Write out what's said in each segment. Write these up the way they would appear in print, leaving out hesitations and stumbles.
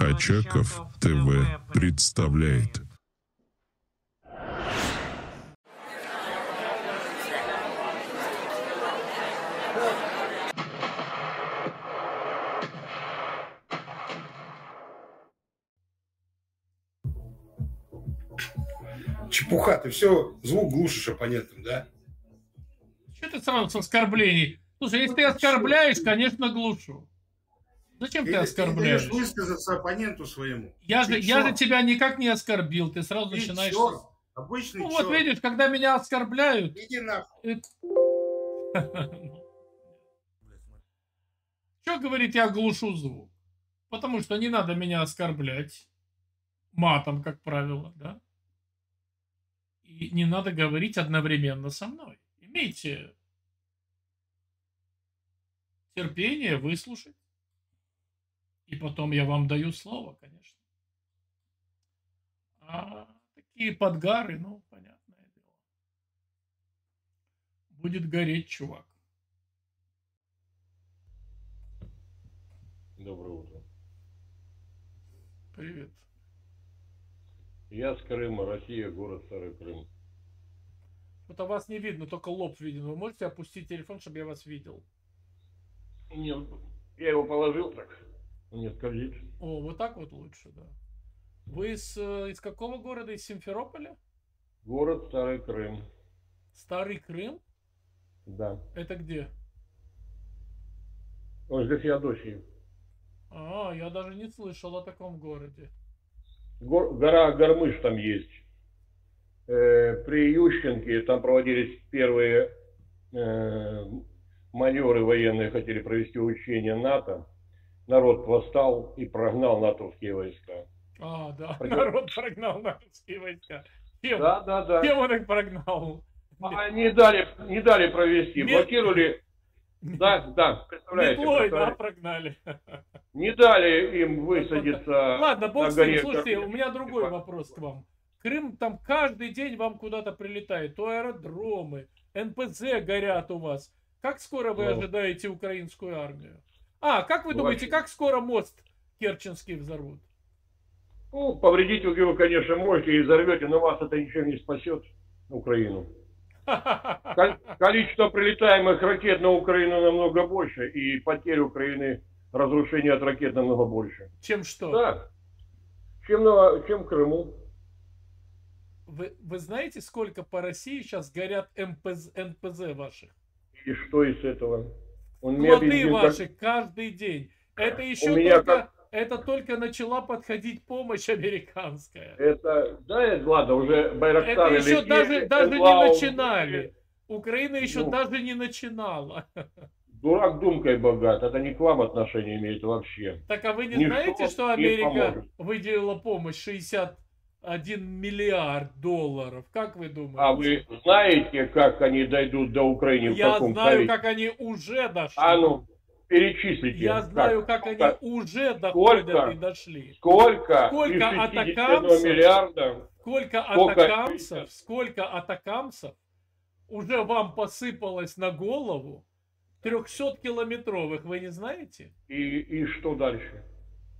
Очаков ТВ представляет. Чепуха, ты все звук глушишь оппонентом, да? Что ты сразу с оскорблений? Слушай, если ты оскорбляешь, конечно, глушу. Зачем ты оскорбляешь? Ты можешь высказаться оппоненту своему. Я же тебя никак не оскорбил, ты сразу начинаешь... Черт. Обычный черт. Вот видишь, когда меня оскорбляют... Иди нахуй. Что говорить, я глушу звук? Потому что не надо меня оскорблять. Матом, как правило, да? И не надо говорить одновременно со мной. Имейте терпение выслушать. И потом я вам даю слово, конечно. А такие подгары, ну, понятное дело. Будет гореть, чувак. Доброе утро. Привет. Я с Крыма, Россия, город Старый Крым. Вот, а вас не видно, только лоб виден. Вы можете опустить телефон, чтобы я вас видел? Нет, я его положил так. Нет, ковид. О, вот так вот лучше, да. Вы из какого города? Из Симферополя? Город Старый Крым. Старый Крым? Да. Это где? Он здесь Феодосии. А, я даже не слышал о таком городе. Гора Гормыш там есть. При Ющенке там проводились первые маневры военные, хотели провести учения НАТО. Народ восстал и прогнал натовские войска. А, да, народ прогнал натовские войска. Чем? Да, да, да. Чем он их прогнал? А, не дали провести, блокировали. Да, да, представляете. Метлой, да, прогнали. Не дали им высадиться. Ладно, бог с ним, слушайте, у меня другой вопрос к вам. Крым, там каждый день вам куда-то прилетает. То аэродромы, НПЗ горят у вас. Как скоро вы ожидаете украинскую армию? А, как вы думаете, как скоро мост Керченский взорвут? Ну, повредить его, конечно, можете и взорвете, но вас это ничем не спасет, Украину. Количество прилетаемых ракет на Украину намного больше, и потери Украины, разрушение от ракет намного больше. Чем что? Да, чем Крыму. Вы знаете, сколько по России сейчас горят НПЗ ваших? И что из этого? Плоты ваши каждый день. Это еще только начала подходить помощь американская. Это, да, ладно, уже Байрактары. Это еще даже не начинали. Украина еще даже не начинала. Дурак думкой богат. Это не к вам отношения имеет вообще. Так, а вы не знаете, что Америка выделила помощь 61 миллиард долларов. Как вы думаете? А вы знаете, как они дойдут до Украины? Я знаю, как они уже дошли. А ну, перечислите. Я знаю, как они уже доходят и дошли. Сколько атакамцев? Сколько атакамцев уже вам посыпалось на голову 300-километровых? Вы не знаете? И что дальше?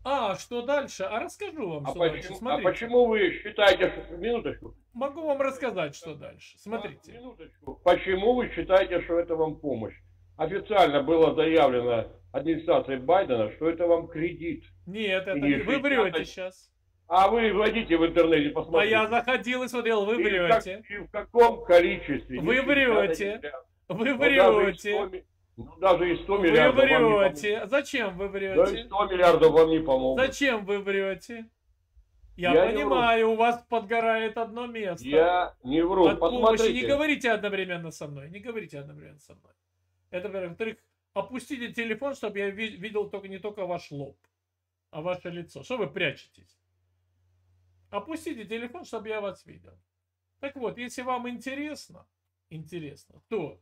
А, что дальше? А расскажу вам, что дальше. Смотрите. А почему вы считаете, что... Минуточку. Могу вам рассказать, что дальше. Смотрите. Минуточку. Почему вы считаете, что это вам помощь? Официально было заявлено администрацией Байдена, что это вам кредит. Нет, это не... Вы врете сейчас. А вы вводите в интернете, посмотрите. А я заходил и смотрел, вы врете. И в каком количестве? Вы врете. Вы врете. Ну, даже и 100 миллиардов вам не помогут. Зачем вы врете? Даже 100 миллиардов вам не помогут. Зачем вы врете? Я понимаю, у вас подгорает одно место. Я не вру. От помощи не говорите одновременно со мной. Не говорите одновременно со мной. Это, во-вторых, опустите телефон, чтобы я видел только не только ваш лоб, а ваше лицо. Что вы прячетесь? Опустите телефон, чтобы я вас видел. Так вот, если вам интересно, то...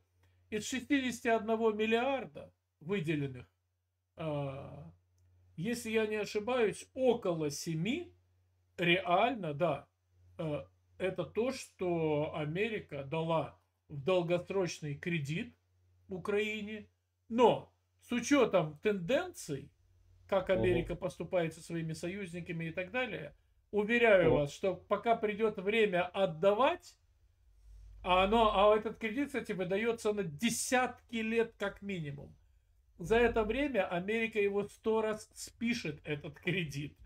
Из 61 миллиарда выделенных, если я не ошибаюсь, около 7 реально, да, это то, что Америка дала в долгосрочный кредит Украине. Но с учетом тенденций как Америка поступает со своими союзниками и так далее. Уверяю вас, что пока придет время отдавать, а этот кредит, кстати, выдается на десятки лет как минимум. За это время Америка его 100 раз спишет, этот кредит.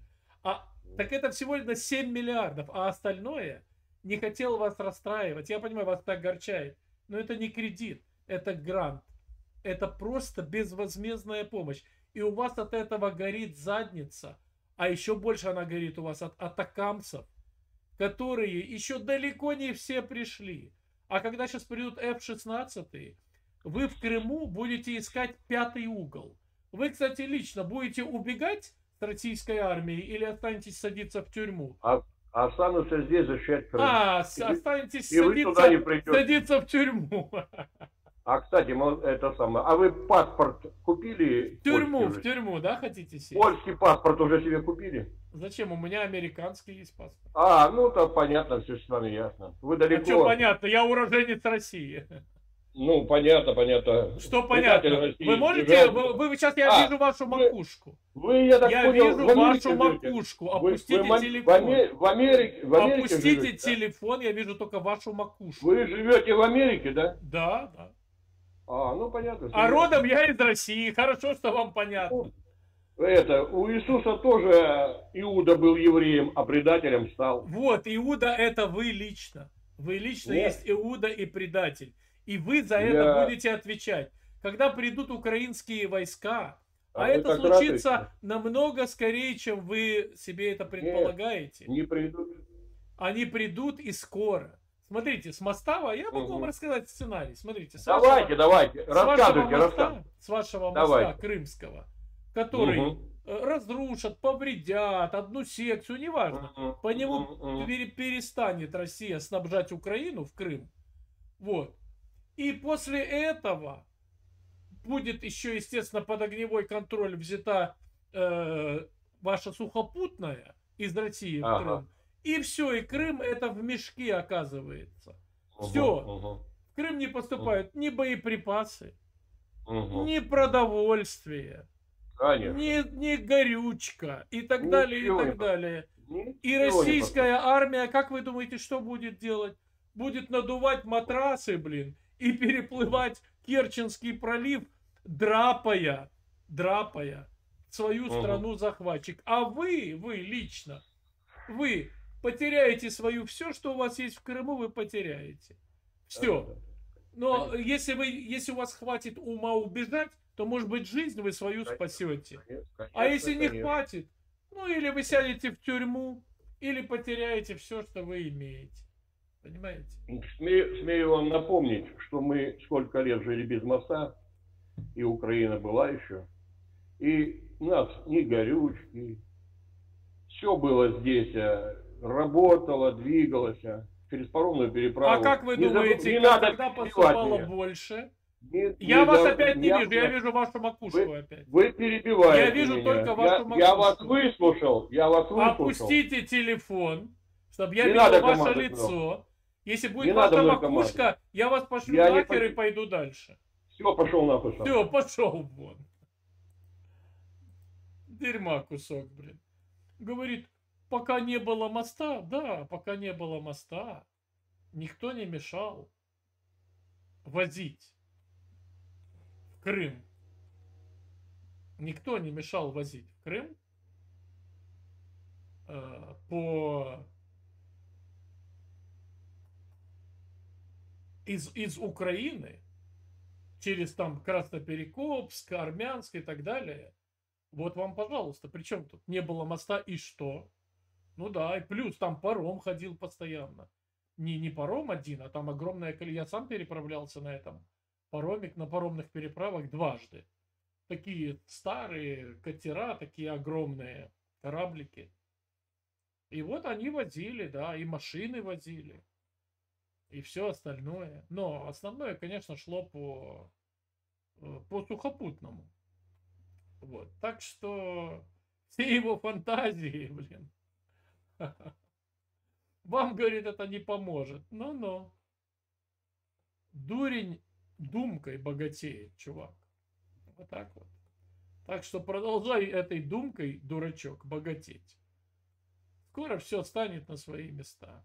Так это всего на 7 миллиардов, а остальное, не хотел вас расстраивать, я понимаю, вас так огорчает, но это не кредит, это грант. Это просто безвозмездная помощь. И у вас от этого горит задница, а еще больше она горит у вас от атакамцев, которые еще далеко не все пришли. А когда сейчас придут F-16, вы в Крыму будете искать 5-й угол. Вы, кстати, лично будете убегать с российской армией или останетесь садиться в тюрьму? Останутся здесь защищать Крым. Останетесь садиться в тюрьму. Кстати, это самое. А вы паспорт купили? В тюрьму, да, хотите сесть? Польский паспорт уже себе купили? Зачем? У меня американский есть паспорт. Ну то понятно, все с вами ясно. Вы далеко. Что понятно? Я уроженец России. Ну понятно, понятно. Что понятно? Вы можете, вы сейчас я вижу вашу макушку. Я вижу вашу макушку. Опустите телефон. В Америке опустите телефон, я вижу только вашу макушку. Вы живете в Америке, да? Да, да. Ну понятно. Родом я из России. Хорошо, что вам понятно. У Иисуса тоже Иуда был евреем, а предателем стал. Вот, Иуда это вы лично. Вы лично есть Иуда и предатель. И вы за это будете отвечать. Когда придут украинские войска, а это случится намного скорее, чем вы себе это предполагаете. Нет, не придут. Они придут и скоро. Смотрите, с моста я могу вам рассказать сценарий. Смотрите, давайте, рассказывайте, с вашего моста крымского, который разрушат, повредят, одну секцию, неважно. По нему перестанет Россия снабжать Украину в Крым. Вот. И после этого будет еще, естественно, под огневой контроль взята ваша сухопутная из России в Крым. И все, и Крым это в мешке оказывается. Все. В Крым не поступают ни боеприпасы, ни продовольствие, ни горючка и так далее, и так далее. И российская армия, как вы думаете, что будет делать? Будет надувать матрасы, блин, и переплывать Керченский пролив, драпая свою страну захватчик. А вы лично, вы потеряете все, что у вас есть в Крыму, вы потеряете. Все. Но если у вас хватит ума убежать, то, может быть, жизнь вы свою спасете. А если не хватит, ну, или вы сядете в тюрьму, или потеряете все, что вы имеете. Понимаете? Смею вам напомнить, что мы сколько лет жили без моста, и Украина была еще, и у нас ни горючки, все было здесь, работало, двигалось, через паромную переправу. Как вы думаете, когда поступало больше? Я вас опять не вижу, я вижу вашу макушку опять. Вы перебиваете. Я вижу только вашу макушку. Я вас выслушал, Опустите телефон, чтобы я видел ваше лицо. Если будет ваша макушка, я вас пошлю нахер и пойду дальше. Все, пошел нахуй. Все, пошел вон. Дерьма кусок, блин. Говорит, пока не было моста, да, пока не было моста, никто не мешал возить в Крым. Никто не мешал возить в Крым из Украины, через там Красноперекопск, Армянск и так далее. Вот вам, пожалуйста. Причем тут не было моста и что? Ну да, и плюс там паром ходил постоянно. Не паром один, а там огромная колея. Я сам переправлялся на этом пароме, на паромных переправах дважды. Такие старые катера, такие огромные кораблики. И вот они возили, да, и машины возили. И все остальное. Но основное, конечно, шло по сухопутному. Вот. Так что все его фантазии, блин, вам, говорит, это не поможет. Но. Дурень думкой богатеет, чувак. Вот так вот. Так что продолжай этой думкой, дурачок, богатеть. Скоро все станет на свои места.